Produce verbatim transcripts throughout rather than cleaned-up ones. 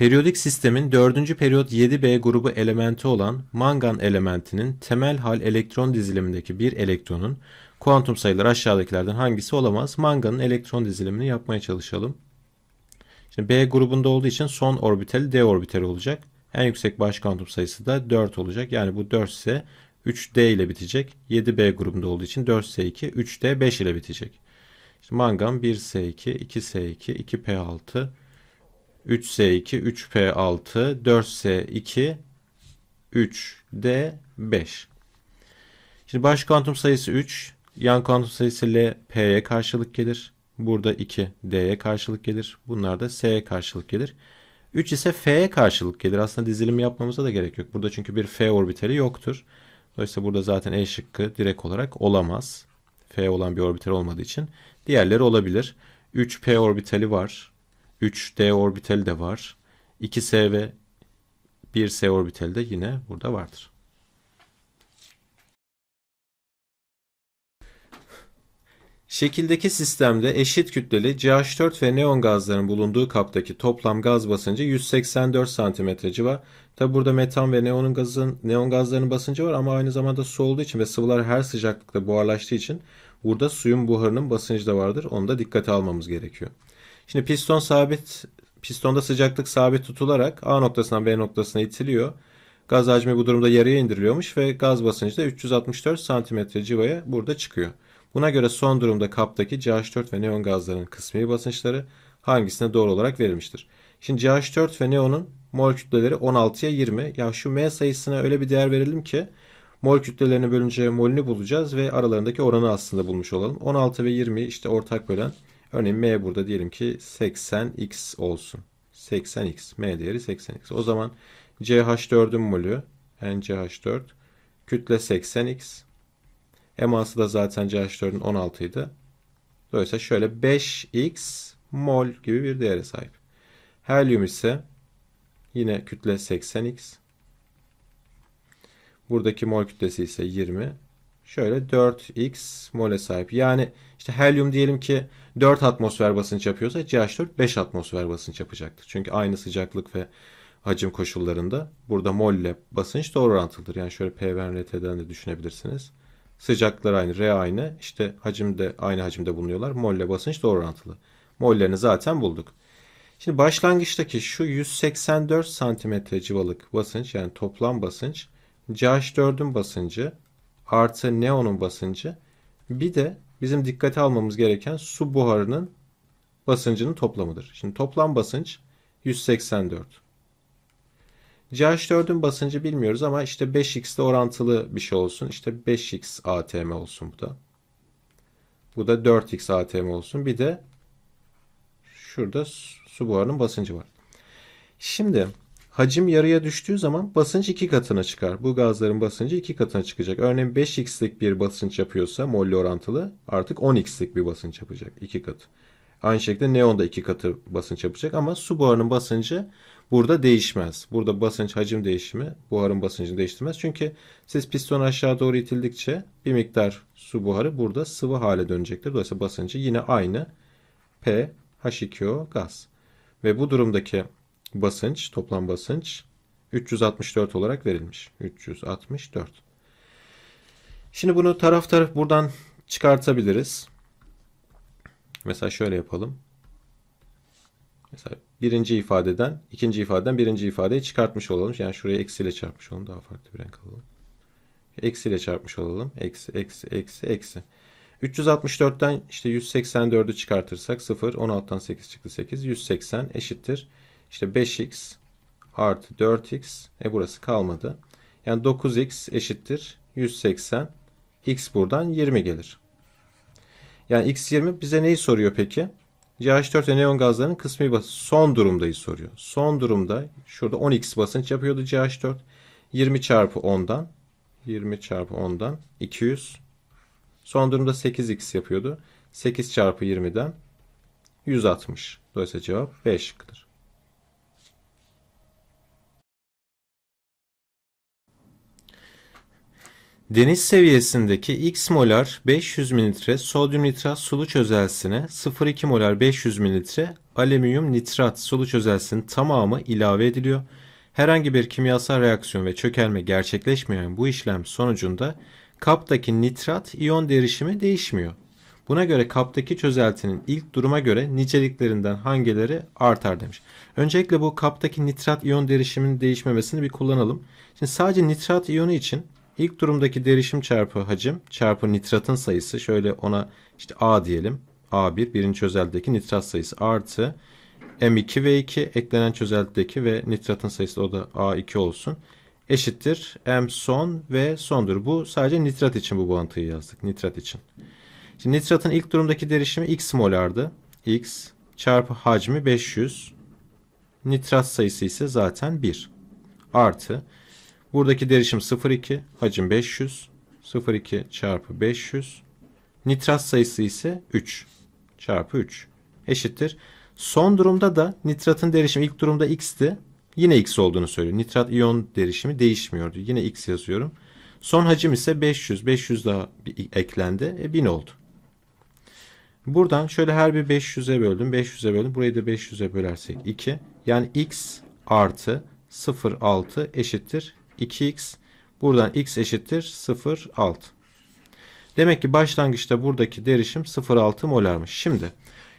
Periyodik sistemin dördüncü periyot yedi B grubu elementi olan mangan elementinin temel hal elektron dizilimindeki bir elektronun kuantum sayıları aşağıdakilerden hangisi olamaz? Manganın elektron dizilimini yapmaya çalışalım. Şimdi B grubunda olduğu için son orbitali D orbitali olacak. En yüksek baş kuantum sayısı da dört olacak. Yani bu dört ise üç D ile bitecek. yedi B grubunda olduğu için dört S iki, üç D beş ile bitecek. İşte mangan bir S iki, iki S iki, iki P altı, üç S iki, üç P altı, dört S iki, üç D beş. Şimdi baş kuantum sayısı üç, yan kuantum sayısı L, P'ye karşılık gelir. Burada iki, D'ye karşılık gelir. Bunlar da S'ye karşılık gelir. üç ise F'ye karşılık gelir. Aslında dizilimi yapmamıza da gerek yok. Burada çünkü bir F orbitali yoktur. Dolayısıyla burada zaten E şıkkı direkt olarak olamaz. F olan bir orbital olmadığı için. Diğerleri olabilir. üç P orbitali var. üç D orbitali de var. iki S ve bir S orbitali de yine burada vardır. Şekildeki sistemde eşit kütleli C H dört ve neon gazların bulunduğu kaptaki toplam gaz basıncı yüz seksen dört santimetre civarı. Tabi burada metan ve neonun gazın, neon gazlarının basıncı var ama aynı zamanda su olduğu için ve sıvılar her sıcaklıkta buharlaştığı için burada suyun buharının basıncı da vardır. Onu da dikkate almamız gerekiyor. Şimdi piston sabit, pistonda sıcaklık sabit tutularak A noktasından B noktasına itiliyor. Gaz hacmi bu durumda yarıya indiriliyormuş ve gaz basıncı da üç yüz altmış dört santimetre civarı burada çıkıyor. Buna göre son durumda kaptaki C H dört ve neon gazlarının kısmi basınçları hangisine doğru olarak verilmiştir? Şimdi C H dört ve neonun mol kütleleri on altıya yirmi. Ya şu M sayısına öyle bir değer verelim ki mol kütlelerini bölünce molünü bulacağız ve aralarındaki oranı aslında bulmuş olalım. on altı ve yirmiyi işte ortak bölen. Örneğin M burada diyelim ki seksen x olsun. seksen x. M değeri seksen x. O zaman C H dördün molü yani C H dört kütle seksen x. Eması da zaten C H dördün on altı idi. Dolayısıyla şöyle beş x mol gibi bir değere sahip. Helyum ise yine kütle seksen x. Buradaki mol kütlesi ise yirmi. Şöyle dört x mole sahip. Yani işte helyum diyelim ki dört atmosfer basınç yapıyorsa C H dört beş atmosfer basınç yapacaktır. Çünkü aynı sıcaklık ve hacim koşullarında burada mol ile basınç doğru orantılıdır. Yani şöyle P V R T'den de düşünebilirsiniz. Sıcaklıklar aynı, R aynı. İşte hacimde aynı hacimde bulunuyorlar. Mol ile basınç doğru orantılı. Mollerini zaten bulduk. Şimdi başlangıçtaki şu yüz seksen dört santimetre civalık basınç yani toplam basınç C H dördün basıncı artı neonun basıncı bir de bizim dikkate almamız gereken su buharının basıncının toplamıdır. Şimdi toplam basınç yüz seksen dört. C H dördün basıncı bilmiyoruz ama işte beş x ile orantılı bir şey olsun. İşte beş x A T M olsun bu da. Bu da dört x A T M olsun. Bir de şurada su buharının basıncı var. Şimdi hacim yarıya düştüğü zaman basınç iki katına çıkar. Bu gazların basıncı iki katına çıkacak. Örneğin beş x'lik bir basınç yapıyorsa molle orantılı artık on x'lik bir basınç yapacak. iki katı. Aynı şekilde neon da iki katı basınç yapacak ama su buharının basıncı burada değişmez. Burada basınç hacim değişimi buharın basıncını değiştirmez. Çünkü siz piston aşağı doğru itildikçe bir miktar su buharı burada sıvı hale dönecektir. Dolayısıyla basıncı yine aynı P, H iki O gaz. Ve bu durumdaki basınç, toplam basınç üç yüz altmış dört olarak verilmiş. üç yüz altmış dört. Şimdi bunu taraf taraf buradan çıkartabiliriz. Mesela şöyle yapalım. Mesela birinci ifadeden, ikinci ifadeden birinci ifadeyi çıkartmış olalım. Yani şuraya eksiyle çarpmış olalım. Daha farklı bir renk alalım. Eksiyle çarpmış olalım. Eksi, eksi, eksi, eksi. üç yüz altmış dörtten işte yüz seksen dördü çıkartırsak sıfır, on altıdan sekiz çıktı sekiz. yüz seksen eşittir. İşte beş x artı dört x. E burası kalmadı. Yani dokuz x eşittir. yüz seksen. X buradan yirmi gelir. Yani x yirmi bize neyi soruyor peki? C H dört ve neon gazlarının kısmi basınç son durumdayı soruyor. Son durumda şurada on x basınç yapıyordu C H dört. yirmi çarpı ondan yirmi çarpı ondan iki yüz. Son durumda sekiz x yapıyordu. sekiz çarpı yirmiden yüz altmış. Dolayısıyla cevap B şıkkıdır. Deniz seviyesindeki x molar beş yüz mililitre sodyum nitrat sulu çözelsine sıfır virgül iki molar beş yüz mililitre alüminyum nitrat sulu çözelsinin tamamı ilave ediliyor. Herhangi bir kimyasal reaksiyon ve çökelme gerçekleşmeyen bu işlem sonucunda kaptaki nitrat iyon derişimi değişmiyor. Buna göre kaptaki çözeltinin ilk duruma göre niceliklerinden hangileri artar demiş. Öncelikle bu kaptaki nitrat iyon derişiminin değişmemesini bir kullanalım. Şimdi sadece nitrat iyonu için ilk durumdaki derişim çarpı hacim çarpı nitratın sayısı, şöyle ona işte A diyelim. A bir birinci çözeltideki nitrat sayısı artı M iki V iki eklenen çözeltideki ve nitratın sayısı, o da A iki olsun. Eşittir M son ve sondur. Bu sadece nitrat için bu bağıntıyı yazdık. Nitrat için. Şimdi nitratın ilk durumdaki derişimi x molardı. X çarpı hacmi beş yüz. Nitrat sayısı ise zaten bir. Artı. Buradaki derişim sıfır virgül iki. Hacim beş yüz. sıfır virgül iki çarpı beş yüz. Nitrat sayısı ise üç. Çarpı üç. Eşittir. Son durumda da nitratın derişimi ilk durumda x'ti. Yine x olduğunu söylüyor. Nitrat iyon derişimi değişmiyordu. Yine x yazıyorum. Son hacim ise beş yüz. beş yüz daha eklendi. E, bin oldu. Buradan şöyle her bir beş yüze böldüm. beş yüze böldüm. Burayı da beş yüze bölersek iki. Yani x artı sıfır virgül altı eşittir iki x. Buradan x eşittir sıfır virgül altı. Demek ki başlangıçta buradaki derişim sıfır virgül altı molarmış. Şimdi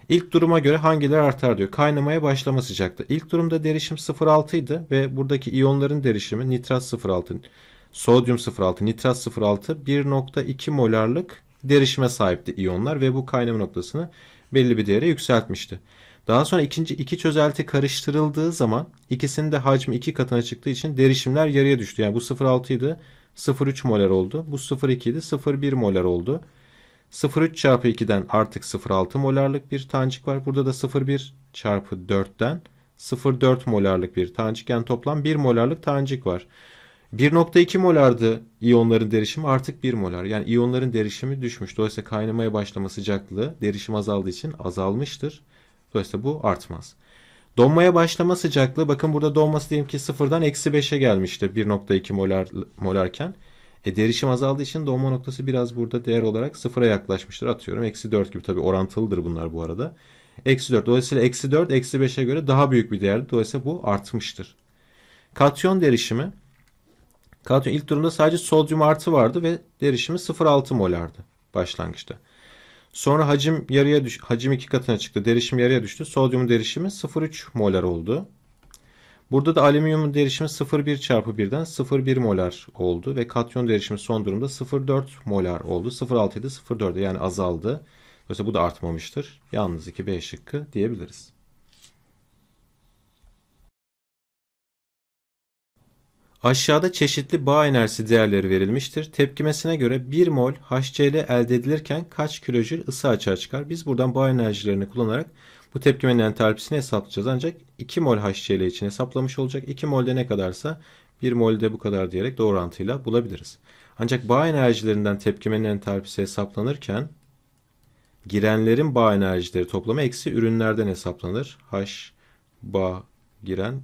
ilk duruma göre hangileri artar diyor. Kaynamaya başlama sıcaklığı. İlk durumda derişim sıfır virgül altı idi ve buradaki iyonların derişimi nitrat sıfır virgül altı, sodyum sıfır virgül altı, nitrat sıfır virgül altı bir virgül iki molarlık derişime sahipti iyonlar ve bu kaynama noktasını belli bir değere yükseltmişti. Daha sonra ikinci iki çözelti karıştırıldığı zaman ikisinin de hacmi iki katına çıktığı için derişimler yarıya düştü. Yani bu sıfır virgül altı idi, sıfır virgül üç molar oldu. Bu sıfır virgül iki idi, sıfır virgül bir molar oldu. sıfır virgül üç çarpı iki'den artık sıfır virgül altı molarlık bir tanecik var. Burada da sıfır virgül bir çarpı dört'ten sıfır virgül dört molarlık bir tanecik. Yani toplam bir molarlık tanecik var. bir virgül iki molardı iyonların derişimi, artık bir molar. Yani iyonların derişimi düşmüş. Dolayısıyla kaynamaya başlama sıcaklığı derişim azaldığı için azalmıştır. Dolayısıyla bu artmaz. Donmaya başlama sıcaklığı, bakın burada donması diyelim ki sıfırdan eksi beş'e gelmişti bir virgül iki molar molarken. E, derişim azaldığı için donma noktası biraz burada değer olarak sıfıra yaklaşmıştır. Atıyorum eksi dört gibi, tabi orantılıdır bunlar bu arada. eksi dört. Dolayısıyla eksi dört eksi beş'e göre daha büyük bir değerdi. Dolayısıyla bu artmıştır. Katyon derişimi. Katyon ilk durumda sadece sodyum artı vardı ve derişimi sıfır virgül altı molardı başlangıçta. Sonra hacim yarıya düş, hacim iki katına çıktı. Derişim yarıya düştü. Sodyumun derişimi sıfır virgül üç molar oldu. Burada da alüminyumun derişimi sıfır virgül bir çarpı bir'den sıfır virgül bir molar oldu ve katyon derişimi son durumda sıfır virgül dört molar oldu. sıfır virgül altı ile sıfır virgül dört'e yani azaldı. Dolayısıyla bu da artmamıştır. Yalnız iki B şıkkı diyebiliriz. Aşağıda çeşitli bağ enerjisi değerleri verilmiştir. Tepkimesine göre bir mol HCl elde edilirken kaç kilojül ısı açığa çıkar? Biz buradan bağ enerjilerini kullanarak bu tepkimenin entalpisini hesaplayacağız. Ancak iki mol HCl için hesaplamış olacak. iki molde ne kadarsa bir molde bu kadar diyerek doğru orantıyla bulabiliriz. Ancak bağ enerjilerinden tepkimenin entalpisi hesaplanırken girenlerin bağ enerjileri toplamı eksi ürünlerden hesaplanır. H bağ giren,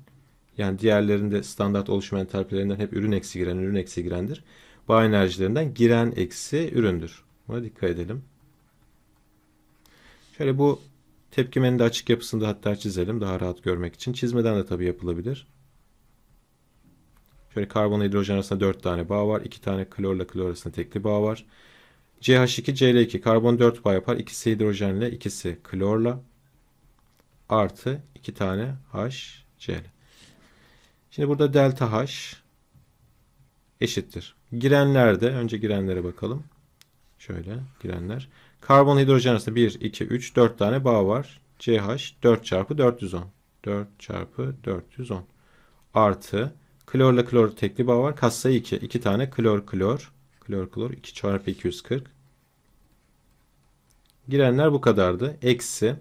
yani diğerlerinde standart oluşum entalpilerinden hep ürün eksi giren, ürün eksi girendir. Bağ enerjilerinden giren eksi üründür. Buna dikkat edelim. Şöyle bu tepkimenin de açık yapısını da hatta çizelim daha rahat görmek için. Çizmeden de tabii yapılabilir. Şöyle karbon hidrojen arasında dört tane bağ var. iki tane klorla klor arasında tekli bağ var. C H iki, C L iki. Karbon dört bağ yapar. ikisi hidrojenle, ikisi klorla. Artı iki tane HCl. Şimdi burada delta H eşittir. Girenlerde, önce girenlere bakalım. Şöyle girenler. Karbon hidrojen arasında bir, iki, üç, dört tane bağ var. C H dört çarpı dört yüz on. dört çarpı dört yüz on. Artı klorla klor tekli bağ var. Katsayı iki. iki tane klor klor. Klor klor iki çarpı iki yüz kırk. Girenler bu kadardı. Eksi.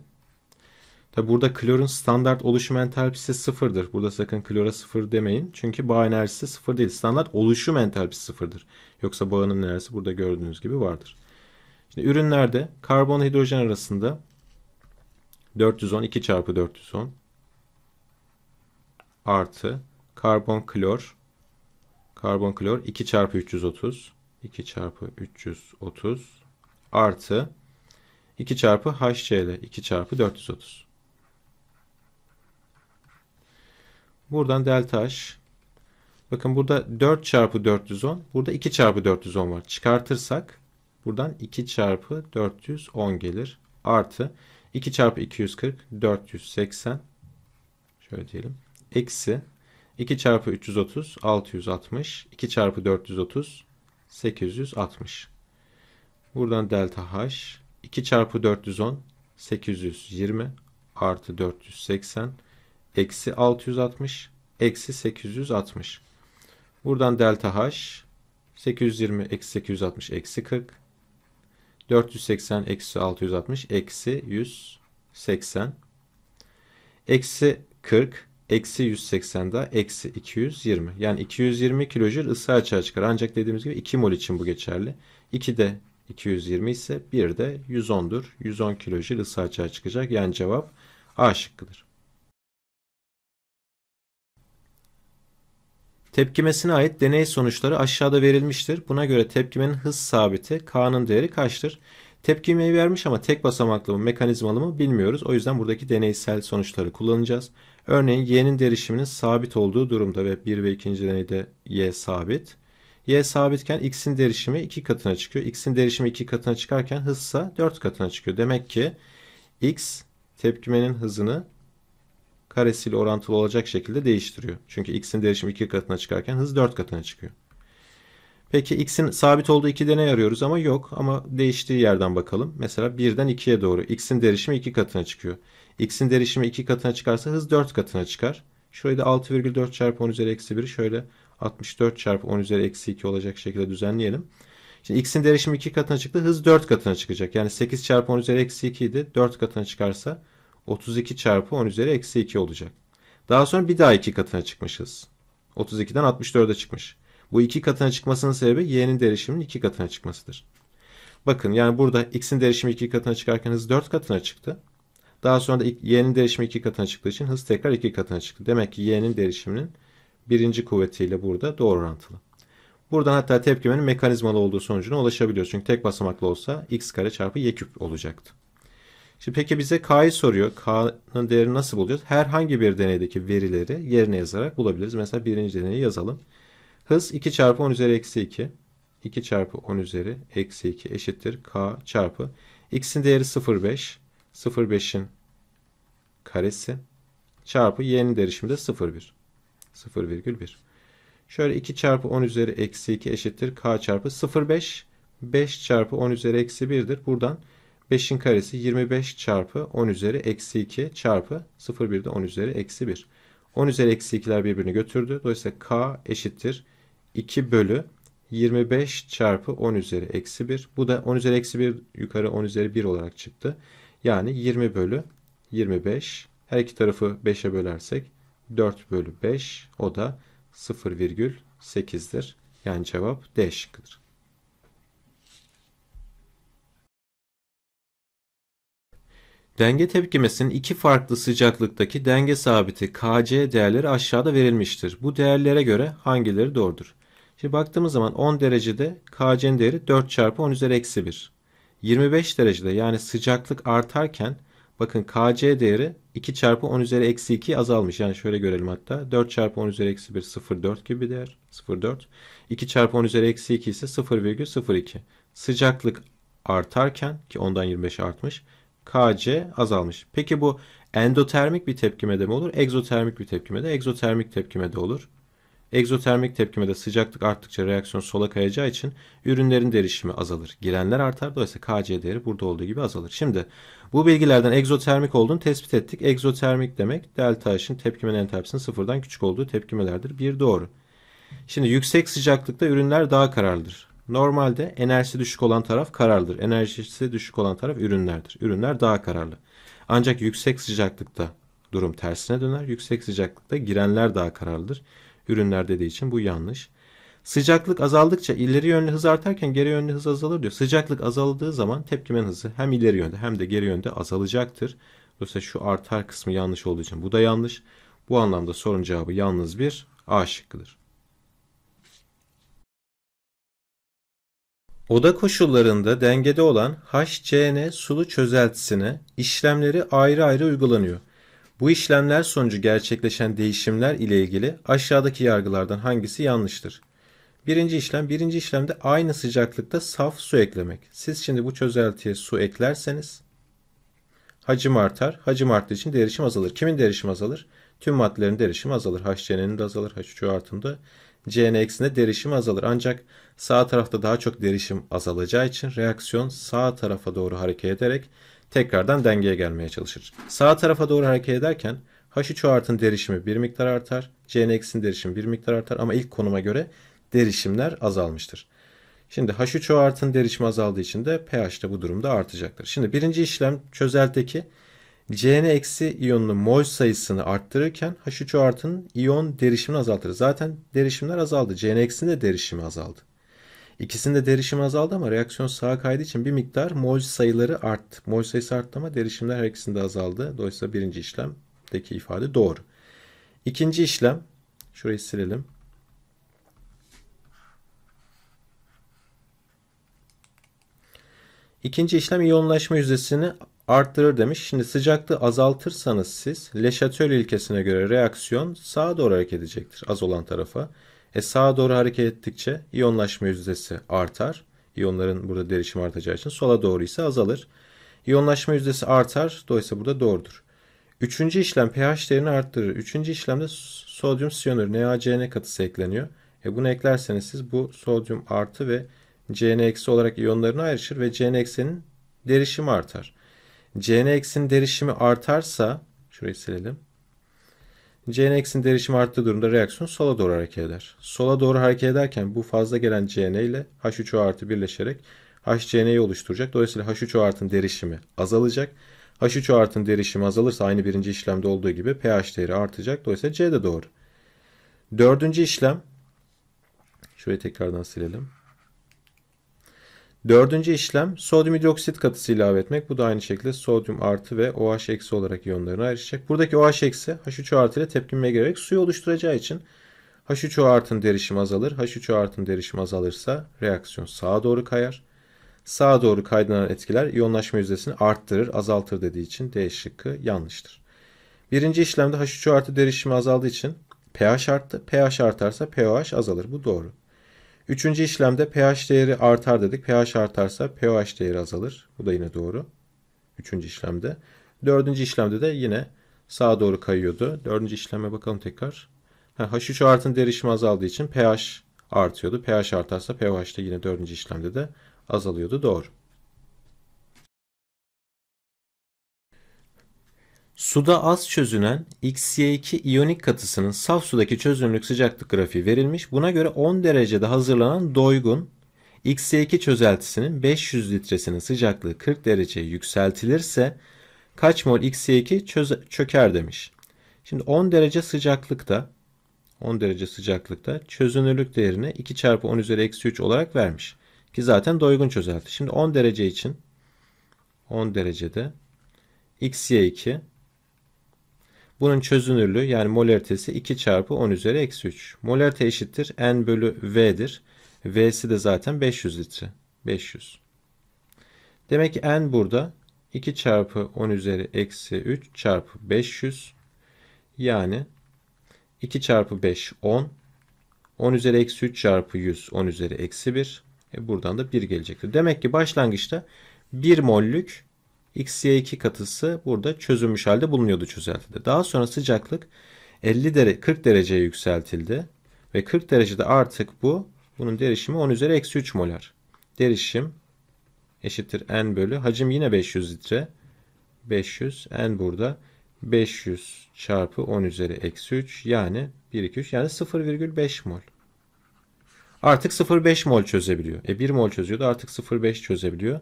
Tabi burada klorun standart oluşum entalpisi sıfırdır. Burada sakın klora sıfır demeyin. Çünkü bağ enerjisi sıfır değil. Standart oluşum entalpisi sıfırdır. Yoksa bağının enerjisi burada gördüğünüz gibi vardır. Şimdi ürünlerde karbon hidrojen arasında dört yüz on, iki çarpı dört yüz on artı karbon klor, karbon klor iki çarpı üç yüz otuz, iki çarpı üç yüz otuz artı iki çarpı H C L iki çarpı dört yüz otuz. Buradan delta H. Bakın burada dört çarpı dört yüz on. Burada iki çarpı dört yüz on var. Çıkartırsak buradan iki çarpı dört yüz on gelir. Artı iki çarpı iki yüz kırk dört yüz seksen. Şöyle diyelim. Eksi iki çarpı üç yüz otuz altı yüz altmış. iki çarpı dört yüz otuz sekiz yüz altmış. Buradan delta H. iki çarpı dört yüz on sekiz yüz yirmi artı dört yüz seksen eksi altı yüz altmış eksi sekiz yüz altmış. Buradan delta H sekiz yüz yirmi eksi sekiz yüz altmış eksi kırk dört yüz seksen eksi altı yüz altmış eksi yüz seksen eksi kırk eksi yüz seksen daha eksi iki yüz yirmi. Yani iki yüz yirmi kilojül ısı açığa çıkar. Ancak dediğimiz gibi iki mol için bu geçerli. iki de iki yüz yirmi ise bir de yüz on'dur. yüz on kilojül ısı açığa çıkacak. Yani cevap A şıkkıdır. Tepkimesine ait deney sonuçları aşağıda verilmiştir. Buna göre tepkimenin hız sabiti K'nın değeri kaçtır? Tepkimeyi vermiş ama tek basamaklı mı mekanizmalı mı bilmiyoruz. O yüzden buradaki deneysel sonuçları kullanacağız. Örneğin Y'nin derişiminin sabit olduğu durumda ve bir ve ikinci deneyde Y sabit. Y sabitken X'in derişimi iki katına çıkıyor. X'in derişimi iki katına çıkarken hızsa dört katına çıkıyor. Demek ki X tepkimenin hızını karesiyle orantılı olacak şekilde değiştiriyor. Çünkü X'in derişimi iki katına çıkarken hız dört katına çıkıyor. Peki X'in sabit olduğu iki deney arıyoruz ama yok. Ama değiştiği yerden bakalım. Mesela birden ikiye doğru X'in derişimi iki katına çıkıyor. X'in derişimi iki katına çıkarsa hız dört katına çıkar. Şurayı da altı virgül dört çarpı on üzeri eksi bir şöyle altmış dört çarpı on üzeri eksi iki olacak şekilde düzenleyelim. Şimdi X'in derişimi iki katına çıktı. Hız dört katına çıkacak. Yani sekiz çarpı on üzeri eksi iki idi. dört katına çıkarsa otuz iki çarpı on üzeri eksi iki olacak. Daha sonra bir daha iki katına çıkmışız. otuz iki'den altmış dört'e çıkmış. Bu iki katına çıkmasının sebebi y'nin derişiminin iki katına çıkmasıdır. Bakın yani burada x'in derişimi iki katına çıkarken hız dört katına çıktı. Daha sonra da y'nin derişimi iki katına çıktığı için hız tekrar iki katına çıktı. Demek ki y'nin derişiminin birinci kuvvetiyle burada doğru orantılı. Buradan hatta tepkimenin mekanizmalı olduğu sonucuna ulaşabiliyoruz. Çünkü tek basamaklı olsa x kare çarpı y küp olacaktı. Şimdi peki bize K'yı soruyor. K'nın değerini nasıl bulacağız? Herhangi bir deneydeki verileri yerine yazarak bulabiliriz. Mesela birinci deneyi yazalım. Hız iki çarpı on üzeri eksi iki. iki çarpı on üzeri eksi iki eşittir K çarpı. X'in değeri sıfır virgül beş. sıfır virgül beş'in karesi çarpı y'nin derişimi de sıfır virgül bir. sıfır virgül bir. Şöyle iki çarpı on üzeri eksi iki eşittir K çarpı sıfır virgül beş. beş çarpı on üzeri eksi bir'dir. Buradan beş'in karesi yirmi beş çarpı on üzeri eksi iki çarpı sıfır virgül bir'de on üzeri eksi bir. on üzeri eksi iki'ler birbirini götürdü. Dolayısıyla K eşittir iki bölü yirmi beş çarpı on üzeri eksi bir. Bu da on üzeri eksi bir yukarı on üzeri bir olarak çıktı. Yani yirmi bölü yirmi beş. Her iki tarafı beş'e bölersek dört bölü beş. O da sıfır virgül sekiz'dir. Yani cevap D şıkkıdır. Denge tepkimesinin iki farklı sıcaklıktaki denge sabiti K C değerleri aşağıda verilmiştir. Bu değerlere göre hangileri doğrudur? Şimdi baktığımız zaman on derecede K C'nin değeri dört çarpı on üzeri eksi bir. yirmi beş derecede yani sıcaklık artarken bakın K C değeri iki çarpı on üzeri eksi iki azalmış. Yani şöyle görelim hatta. dört çarpı on üzeri eksi bir sıfır virgül dört gibi bir değer. sıfır virgül dört. iki çarpı on üzeri eksi iki ise sıfır virgül sıfır iki. Sıcaklık artarken ki ondan yirmi beş'e artmış. K C azalmış. Peki bu endotermik bir tepkimede mi olur? Egzotermik bir tepkimede? Egzotermik tepkimede olur. Egzotermik tepkimede sıcaklık arttıkça reaksiyon sola kayacağı için ürünlerin derişimi azalır. Girenler artar. Dolayısıyla K C değeri burada olduğu gibi azalır. Şimdi bu bilgilerden egzotermik olduğunu tespit ettik. Egzotermik demek delta H'in tepkimenin entalpisinin sıfırdan küçük olduğu tepkimelerdir. Bir doğru. Şimdi yüksek sıcaklıkta ürünler daha kararlıdır. Normalde enerjisi düşük olan taraf kararlıdır. Enerjisi düşük olan taraf ürünlerdir. Ürünler daha kararlı. Ancak yüksek sıcaklıkta durum tersine döner. Yüksek sıcaklıkta girenler daha kararlıdır. Ürünler dediği için bu yanlış. Sıcaklık azaldıkça ileri yönlü hız artarken geri yönlü hız azalır diyor. Sıcaklık azaldığı zaman tepkimenin hızı hem ileri yönde hem de geri yönde azalacaktır. Dolayısıyla şu artar kısmı yanlış olduğu için bu da yanlış. Bu anlamda sorun cevabı yalnız bir A şıkkıdır. Oda koşullarında dengede olan H C N sulu çözeltisine işlemleri ayrı ayrı uygulanıyor. Bu işlemler sonucu gerçekleşen değişimler ile ilgili aşağıdaki yargılardan hangisi yanlıştır? Birinci işlem, birinci işlemde aynı sıcaklıkta saf su eklemek. Siz şimdi bu çözeltiye su eklerseniz hacim artar. Hacim arttığı için derişim azalır. Kimin derişimi azalır? Tüm maddelerin derişimi azalır. H C N'nin de azalır. H üç O artımda C N eksinde derişim azalır. Ancak sağ tarafta daha çok derişim azalacağı için reaksiyon sağ tarafa doğru hareket ederek tekrardan dengeye gelmeye çalışır. Sağ tarafa doğru hareket ederken H üç O artın derişimi bir miktar artar. C N eksinin derişimi bir miktar artar ama ilk konuma göre derişimler azalmıştır. Şimdi H üç O artın derişimi azaldığı için de pH de bu durumda artacaktır. Şimdi birinci işlem çözeltideki C N eksi iyonunun mol sayısını arttırırken H üç O artın iyon derişimini azaltır. Zaten derişimler azaldı. C N eksinin de derişimi azaldı. İkisinde derişim azaldı ama reaksiyon sağa kaydığı için bir miktar mol sayıları arttı. Mol sayısı arttı ama derişimler her ikisinde azaldı. Dolayısıyla birinci işlemdeki ifade doğru. İkinci işlem, şurayı silelim. İkinci işlem iyonlaşma yüzdesini arttırır demiş. Şimdi sıcaklığı azaltırsanız siz Le Chatelier ilkesine göre reaksiyon sağa doğru hareket edecektir. Az olan tarafa. E sağa doğru hareket ettikçe iyonlaşma yüzdesi artar. İyonların burada derişim artacağı için sola doğru ise azalır. İyonlaşma yüzdesi artar. Dolayısıyla burada doğrudur. Üçüncü işlem pH değerini arttırır. Üçüncü işlemde sodyum siyanür Na Ce Ne katısı ekleniyor. E bunu eklerseniz siz bu sodyum artı ve C N eksi olarak iyonlarına ayrışır ve C N eksinin derişimi artar. C N eksinin derişimi artarsa, şurayı silelim. C N eksinin derişimi arttığı durumda reaksiyon sola doğru hareket eder. Sola doğru hareket ederken bu fazla gelen C N ile H üç O artı birleşerek H C N'yi oluşturacak. Dolayısıyla H üç O artın derişimi azalacak. H üç O artın derişimi azalırsa aynı birinci işlemde olduğu gibi pH değeri artacak. Dolayısıyla C de doğru. Dördüncü işlem, şurayı tekrardan silelim. Dördüncü işlem sodyum hidroksit katısı ilave etmek. Bu da aynı şekilde sodyum artı ve OH eksi olarak iyonlarına ayrışacak. Buradaki OH eksi H üç O artı ile tepkimeye girerek suyu oluşturacağı için H üç O artın derişimi azalır. H üç O artın derişimi azalırsa reaksiyon sağa doğru kayar. Sağa doğru kaydıran etkiler iyonlaşma yüzdesini arttırır, azaltır dediği için D şıkkı yanlıştır. Birinci işlemde H üç O artı derişimi azaldığı için pH arttı. pH artarsa pOH azalır. Bu doğru. Üçüncü işlemde pH değeri artar dedik. pH artarsa pOH değeri azalır. Bu da yine doğru. Üçüncü işlemde. Dördüncü işlemde de yine sağa doğru kayıyordu. Dördüncü işleme bakalım tekrar. H üç O artın derişimi azaldığı için pH artıyordu. pH artarsa pOH da yine dördüncü işlemde de azalıyordu. Doğru. Suda az çözünen X Y iki iyonik katısının saf sudaki çözünürlük sıcaklık grafiği verilmiş. Buna göre on derecede hazırlanan doygun X Y iki çözeltisinin beş yüz litresinin sıcaklığı kırk dereceye yükseltilirse kaç mol X Y iki çöker demiş. Şimdi on derece sıcaklıkta on derece sıcaklıkta çözünürlük değerini iki çarpı on üzeri eksi üç olarak vermiş. Ki zaten doygun çözelti. Şimdi on derece için on derecede X Y iki bunun çözünürlüğü yani molaritesi iki çarpı on üzeri eksi üç. Molarite eşittir N bölü V'dir. V'si de zaten beş yüz litre. beş yüz. Demek ki N burada iki çarpı on üzeri eksi üç çarpı beş yüz. Yani iki çarpı beş on. on üzeri eksi üç çarpı yüz on üzeri eksi bir. E buradan da bir gelecektir. Demek ki başlangıçta bir mollük X Y iki katısı burada çözülmüş halde bulunuyordu çözeltide. Daha sonra sıcaklık elli derece, kırk dereceye yükseltildi. Ve kırk derecede artık bu, bunun derişimi on üzeri eksi üç molar. Derişim eşittir N bölü. Hacim yine beş yüz litre. beş yüz. N burada. beş yüz çarpı on üzeri eksi üç. Yani bir, iki, üç. Yani sıfır virgül beş mol. Artık sıfır virgül beş mol çözebiliyor. E bir mol çözüyordu. Artık sıfır virgül beş çözebiliyor.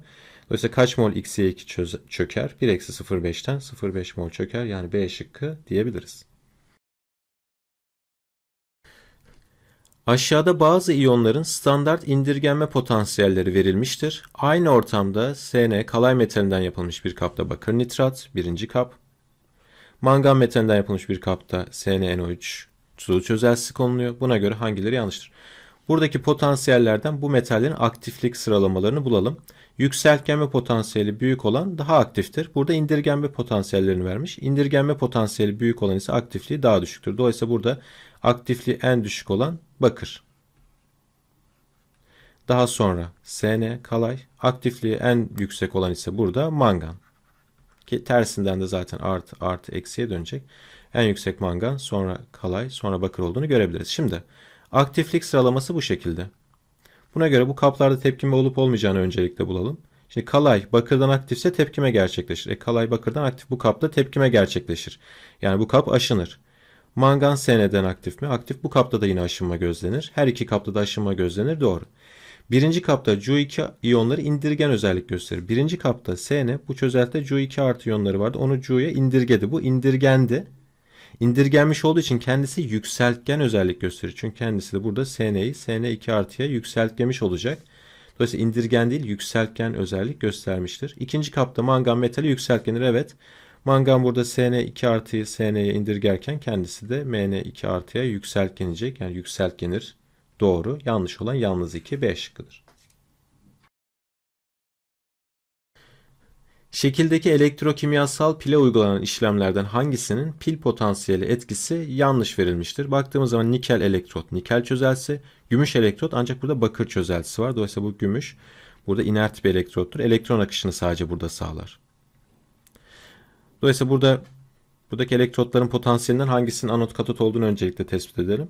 Dolayısıyla kaç mol X Y iki çöker? bir eksi sıfır virgül beşten sıfır virgül beş mol çöker. Yani B şıkkı diyebiliriz. Aşağıda bazı iyonların standart indirgenme potansiyelleri verilmiştir. Aynı ortamda S N kalay metalinden yapılmış bir kapta bakır nitrat birinci kap. Mangan metalinden yapılmış bir kapta S N N O üç sulu çözeltisi konuluyor. Buna göre hangileri yanlıştır? Buradaki potansiyellerden bu metallerin aktiflik sıralamalarını bulalım. Yükseltgenme potansiyeli büyük olan daha aktiftir. Burada indirgenme potansiyellerini vermiş. İndirgenme potansiyeli büyük olan ise aktifliği daha düşüktür. Dolayısıyla burada aktifliği en düşük olan bakır. Daha sonra S N kalay, aktifliği en yüksek olan ise burada mangan. Ki tersinden de zaten artı artı eksiye dönecek. En yüksek mangan, sonra kalay, sonra bakır olduğunu görebiliriz. Şimdi aktiflik sıralaması bu şekilde. Buna göre bu kaplarda tepkime olup olmayacağını öncelikle bulalım. Şimdi kalay bakırdan aktifse tepkime gerçekleşir. E kalay bakırdan aktif, bu kapta tepkime gerçekleşir. Yani bu kap aşınır. Mangan S N'den aktif mi? Aktif, bu kapta da yine aşınma gözlenir. Her iki kapta da aşınma gözlenir, doğru. Birinci kapta Cu iki iyonları indirgen özellik gösterir. Birinci kapta S N, bu çözeltte Cu iki artı iyonları vardı. Onu Cu'ya indirgedi. Bu indirgendi. İndirgenmiş olduğu için kendisi yükseltgen özellik gösterir. Çünkü kendisi de burada S N'yi S N iki artıya yükseltgemiş olacak. Dolayısıyla indirgen değil yükseltgen özellik göstermiştir. İkinci kapta mangan metali yükseltgenir. Evet, mangan burada S N iki artıyı S N'ye indirgerken kendisi de M N iki artıya yükseltgenecek. Yani yükseltgenir. Doğru. Yanlış olan yalnız iki B şıkkıdır. Şekildeki elektrokimyasal pile uygulanan işlemlerden hangisinin pil potansiyeli etkisi yanlış verilmiştir? Baktığımız zaman nikel elektrot, nikel çözeltisi, gümüş elektrot, ancak burada bakır çözeltisi var. Dolayısıyla bu gümüş burada inert bir elektrottur. Elektron akışını sadece burada sağlar. Dolayısıyla burada buradaki elektrotların potansiyelinden hangisinin anot katot olduğunu öncelikle tespit edelim.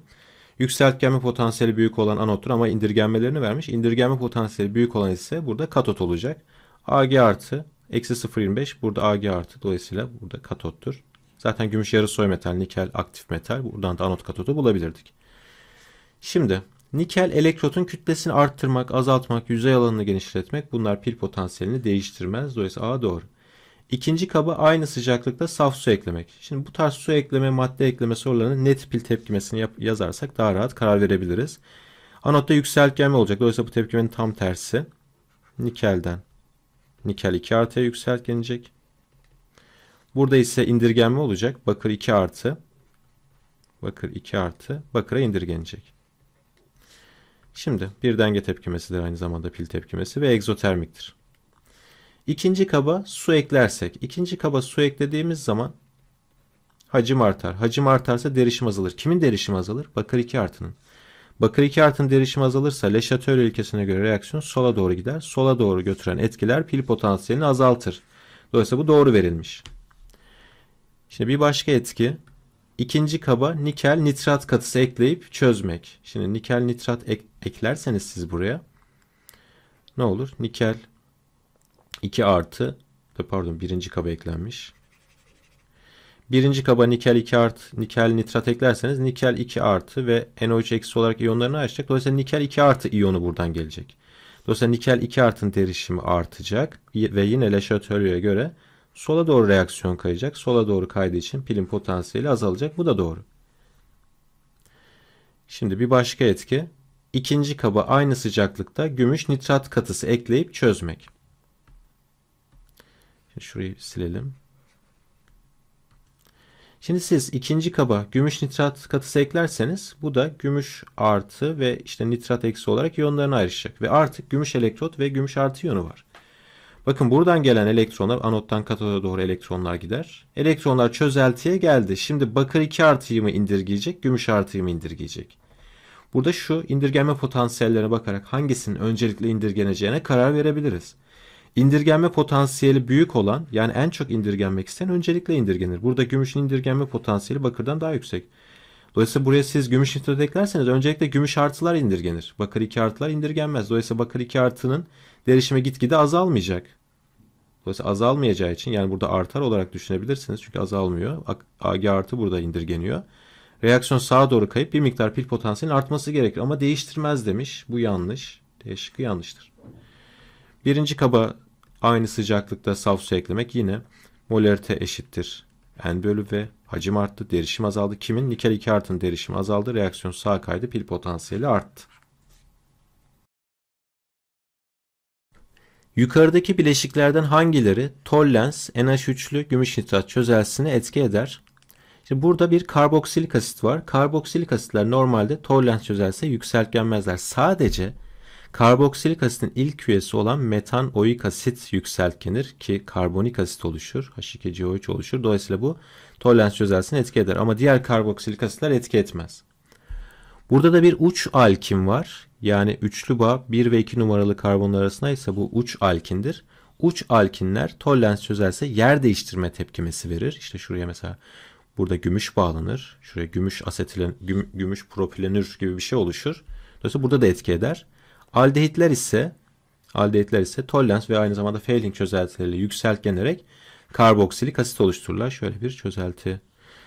Yükseltgenme potansiyeli büyük olan anottur ama indirgenmelerini vermiş. İndirgenme potansiyeli büyük olan ise burada katot olacak. Ag artı eksi sıfır virgül yirmi beş, burada Ag artı, dolayısıyla burada katottur. Zaten gümüş yarı soy metal, nikel aktif metal. Buradan da anot katotu bulabilirdik. Şimdi nikel elektrotun kütlesini arttırmak, azaltmak, yüzey alanını genişletmek, bunlar pil potansiyelini değiştirmez. Dolayısıyla A doğru. İkinci kaba aynı sıcaklıkta saf su eklemek. Şimdi bu tarz su ekleme, madde ekleme sorularının net pil tepkimesini yap yazarsak daha rahat karar verebiliriz. Anotta yükseltgenme olacak. Dolayısıyla bu tepkimenin tam tersi. Nikelden nikel iki artıya yükseltgenecek. Burada ise indirgenme olacak. Bakır iki artı. Bakır iki artı. Bakıra indirgenecek. Şimdi bir denge tepkimesidir aynı zamanda pil tepkimesi ve egzotermiktir. İkinci kaba su eklersek, ikinci kaba su eklediğimiz zaman hacim artar. Hacim artarsa derişim azalır. Kimin derişimi azalır? Bakır iki artının. Bakır iki artının derişimi azalırsa Le Chatelier ilkesine göre reaksiyon sola doğru gider. Sola doğru götüren etkiler pil potansiyelini azaltır. Dolayısıyla bu doğru verilmiş. Şimdi bir başka etki, ikinci kaba nikel nitrat katısı ekleyip çözmek. Şimdi nikel nitrat ek eklerseniz siz buraya ne olur? Nikel iki artı, pardon, birinci kaba eklenmiş. Birinci kaba nikel iki artı, nikel nitrat eklerseniz nikel iki artı ve N O üç eksi olarak iyonlarını açacak. Dolayısıyla nikel iki artı iyonu buradan gelecek. Dolayısıyla nikel iki artının derişimi artacak ve yine Le Chatelier'e göre sola doğru reaksiyon kayacak. Sola doğru kaydığı için pilin potansiyeli azalacak. Bu da doğru. Şimdi bir başka etki, ikinci kaba aynı sıcaklıkta gümüş nitrat katısı ekleyip çözmek. Şurayı silelim. Şimdi siz ikinci kaba gümüş nitrat katısı eklerseniz bu da gümüş artı ve işte nitrat eksi olarak iyonlarına ayrışacak. Ve artık gümüş elektrot ve gümüş artı iyonu var. Bakın buradan gelen elektronlar, anottan katoda doğru elektronlar gider. Elektronlar çözeltiye geldi. Şimdi bakır iki artıyı mı indirgeyecek, gümüş artıyı mı indirgeyecek? Burada şu indirgenme potansiyellerine bakarak hangisinin öncelikle indirgeneceğine karar verebiliriz. İndirgenme potansiyeli büyük olan, yani en çok indirgenmek isteyen öncelikle indirgenir. Burada gümüşün indirgenme potansiyeli bakırdan daha yüksek. Dolayısıyla buraya siz gümüş nitrat eklerseniz öncelikle gümüş artılar indirgenir. Bakır iki artılar indirgenmez. Dolayısıyla bakır iki artının derişimi gitgide azalmayacak. Dolayısıyla azalmayacağı için, yani burada artar olarak düşünebilirsiniz. Çünkü azalmıyor. Ag artı burada indirgeniyor. Reaksiyon sağa doğru kayıp bir miktar pil potansiyelinin artması gerekir. Ama değiştirmez demiş. Bu yanlış. D şıkkı yanlıştır. Birinci kaba aynı sıcaklıkta saf su eklemek, yine molarite eşittir N bölü V, hacim arttı, derişim azaldı. Kimin? Nikel iki artının derişimi azaldı. Reaksiyon sağa kaydı. Pil potansiyeli arttı. Yukarıdaki bileşiklerden hangileri tollens N H üçlü gümüş nitrat çözeltisine etki eder? Şimdi burada bir karboksilik asit var. Karboksilik asitler normalde Tollens çözelse yükseltgenmezler. Sadece karboksilik asitin ilk üyesi olan metanoik asit yükseltgenir ki karbonik asit oluşur. H iki C O üç oluşur. Dolayısıyla bu Tollens çözelsini etki eder ama diğer karboksilik asitler etki etmez. Burada da bir uç alkin var. Yani üçlü bağ bir ve iki numaralı karbonlar arasında ise bu uç alkindir. Uç alkinler Tollens çözelse yer değiştirme tepkimesi verir. İşte şuraya mesela burada gümüş bağlanır. Şuraya gümüş asetilen, güm, gümüş propilenür gibi bir şey oluşur. Dolayısıyla burada da etki eder. Aldehitler ise aldehitler ise Tollens ve aynı zamanda Fehling çözeltileriyle yükseltgenerek karboksilik asit oluştururlar. Şöyle bir çözelti,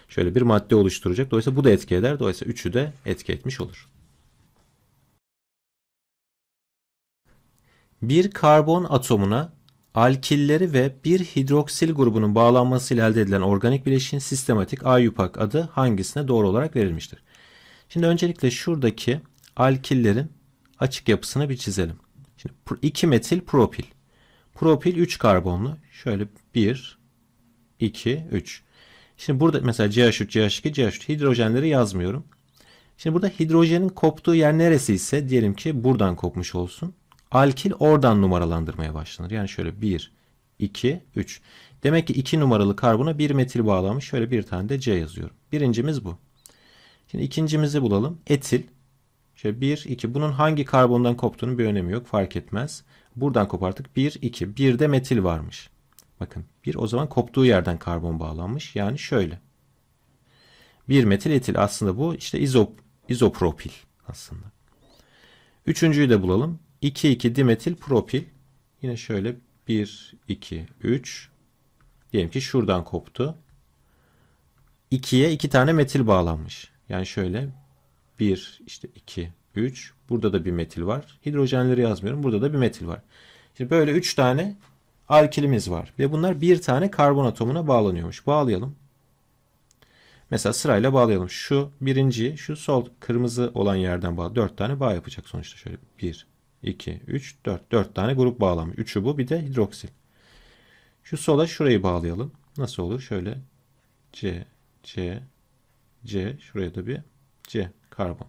şöyle bir madde oluşturacak. Dolayısıyla bu da etki eder. Dolayısıyla üçü de etki etmiş olur. Bir karbon atomuna alkilleri ve bir hidroksil grubunun bağlanmasıyla elde edilen organik bileşiğin sistematik I U P A C adı hangisine doğru olarak verilmiştir? Şimdi öncelikle şuradaki alkillerin açık yapısını bir çizelim. Şimdi iki metil propil. Propil üç karbonlu. Şöyle bir, iki, üç. Şimdi burada mesela C H üç, C H iki, C H üç hidrojenleri yazmıyorum. Şimdi burada hidrojenin koptuğu yer neresi ise diyelim ki buradan kopmuş olsun. Alkil oradan numaralandırmaya başlanır. Yani şöyle bir, iki, üç. Demek ki iki numaralı karbona bir metil bağlanmış. Şöyle bir tane de C yazıyorum. Birincimiz bu. Şimdi ikincimizi bulalım. Etil. Şöyle bir, iki. Bunun hangi karbondan koptuğunun bir önemi yok. Fark etmez. Buradan koparttık. bir, iki. birde metil varmış. Bakın bir o zaman koptuğu yerden karbon bağlanmış. Yani şöyle. bir metil etil. Aslında bu işte izop, izopropil aslında. Üçüncüyü de bulalım. iki iki dimetil propil. Yine şöyle bir, iki, üç. Diyelim ki şuradan koptu. ikiye iki tane metil bağlanmış. Yani şöyle bir, işte iki, üç. Burada da bir metil var. Hidrojenleri yazmıyorum. Burada da bir metil var. Şimdi böyle üç tane alkilimiz var. Ve bunlar bir tane karbon atomuna bağlanıyormuş. Bağlayalım. Mesela sırayla bağlayalım. Şu birinci, şu sol kırmızı olan yerden bağlı. dört tane bağ yapacak sonuçta. Şöyle bir, iki, üç, dört. dört tane grup bağlanmış. üçü bu. Bir de hidroksil. Şu sola şurayı bağlayalım. Nasıl olur? Şöyle C, C, C. Şuraya da bir C. Karbon.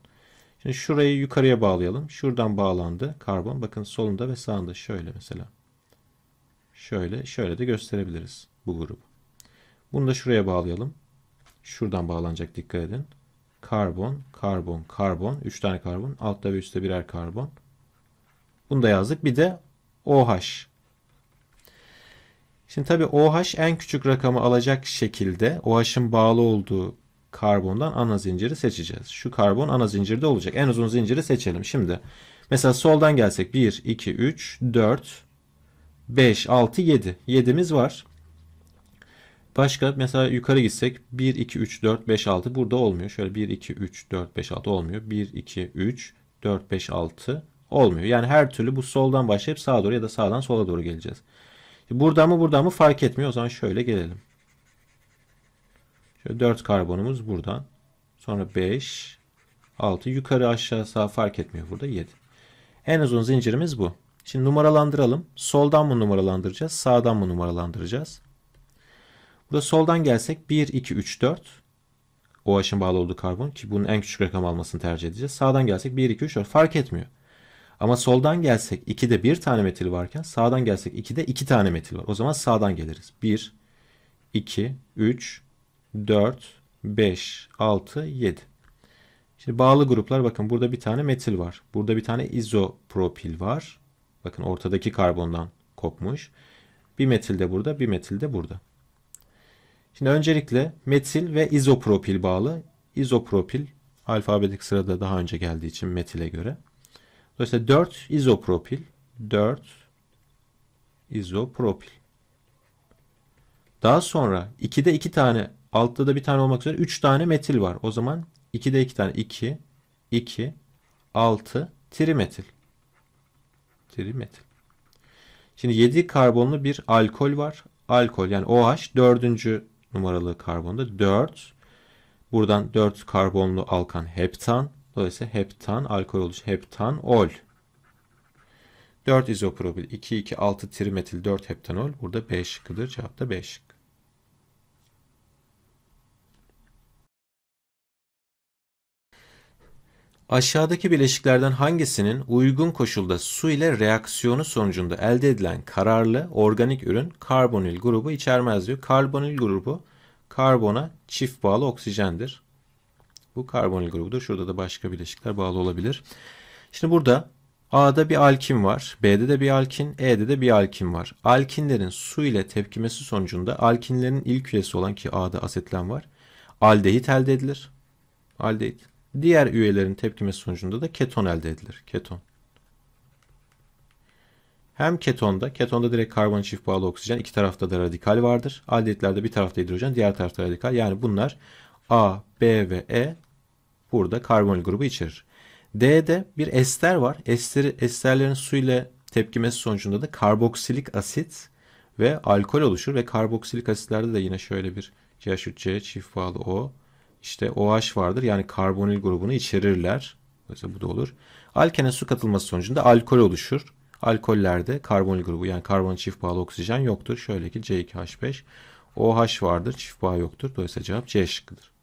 Şimdi şurayı yukarıya bağlayalım. Şuradan bağlandı karbon. Bakın solunda ve sağında. Şöyle mesela. Şöyle. Şöyle de gösterebiliriz bu grubu. Bunu da şuraya bağlayalım. Şuradan bağlanacak, dikkat edin. Karbon, karbon, karbon. üç tane karbon. Altta ve üstte birer karbon. Bunu da yazdık. Bir de OH. Şimdi tabii OH en küçük rakamı alacak şekilde OH'ın bağlı olduğu karbondan ana zinciri seçeceğiz. Şu karbon ana zincirde olacak. En uzun zinciri seçelim. Şimdi mesela soldan gelsek bir, iki, üç, dört, beş, altı, yedi. yedimiz var. Başka mesela yukarı gitsek bir, iki, üç, dört, beş, altı burada olmuyor. Şöyle bir, iki, üç, dört, beş, altı olmuyor. bir, iki, üç, dört, beş, altı olmuyor. Yani her türlü bu soldan başlayıp sağa doğru ya da sağdan sola doğru geleceğiz. Buradan mı buradan mı fark etmiyor. O zaman şöyle gelelim. Şöyle dört karbonumuz buradan. Sonra beş, altı. Yukarı aşağı sağ fark etmiyor burada. yedi. En uzun zincirimiz bu. Şimdi numaralandıralım. Soldan mı numaralandıracağız? Sağdan mı numaralandıracağız? Burada soldan gelsek bir, iki, üç, dört. OH'ın bağlı olduğu karbon ki bunun en küçük rakam almasını tercih edeceğiz. Sağdan gelsek bir, iki, üç, dört. Fark etmiyor. Ama soldan gelsek ikide bir tane metil varken sağdan gelsek ikide iki tane metil var. O zaman sağdan geliriz. bir, iki, üç, dört, beş, altı, yedi. Şimdi bağlı gruplar bakın burada bir tane metil var. Burada bir tane izopropil var. Bakın ortadaki karbondan kopmuş. Bir metil de burada, bir metil de burada. Şimdi öncelikle metil ve izopropil bağlı. İzopropil alfabetik sırada daha önce geldiği için metile göre. Dolayısıyla dört izopropil, dört izopropil. Daha sonra ikide iki tane, altta da bir tane olmak üzere üç tane metil var. O zaman ikide iki tane iki, iki, altı trimetil. Trimetil. Şimdi yedi karbonlu bir alkol var. Alkol yani OH dördüncü numaralı karbonda dört. Buradan dört karbonlu alkan heptan. Dolayısıyla heptan alkol oluşu. Heptan ol. dört izopropil, iki, iki, altı trimetil, dört heptanol. Burada B şıkkıdır. Cevap da B şıkkı. Aşağıdaki bileşiklerden hangisinin uygun koşulda su ile reaksiyonu sonucunda elde edilen kararlı organik ürün karbonil grubu içermez diyor. Karbonil grubu karbona çift bağlı oksijendir. Bu karbonil grubudur. Şurada da başka bileşikler bağlı olabilir. Şimdi burada A'da bir alkin var. B'de de bir alkin, E'de de bir alkin var. Alkinlerin su ile tepkimesi sonucunda alkinlerin ilk üyesi olan ki A'da asetlen var. Aldehit elde edilir. Aldehit. Diğer üyelerin tepkimesi sonucunda da keton elde edilir. Keton. Hem ketonda, ketonda direkt karbon çift bağlı oksijen, iki tarafta da radikal vardır. Aldehitlerde bir tarafta hidrojen, diğer tarafta radikal. Yani bunlar A, B ve E burada karbonil grubu içerir. D'de bir ester var. Esteri, esterlerin su ile tepkimesi sonucunda da karboksilik asit ve alkol oluşur ve karboksilik asitlerde de yine şöyle bir C H üç C çift bağlı O. İşte OH vardır. Yani karbonil grubunu içerirler. Mesela bu da olur. Alkene su katılması sonucunda alkol oluşur. Alkollerde karbonil grubu yani karbon çift bağlı oksijen yoktur. Şöyle ki C iki H beş. OH vardır. Çift bağ yoktur. Dolayısıyla cevap C şıkkıdır.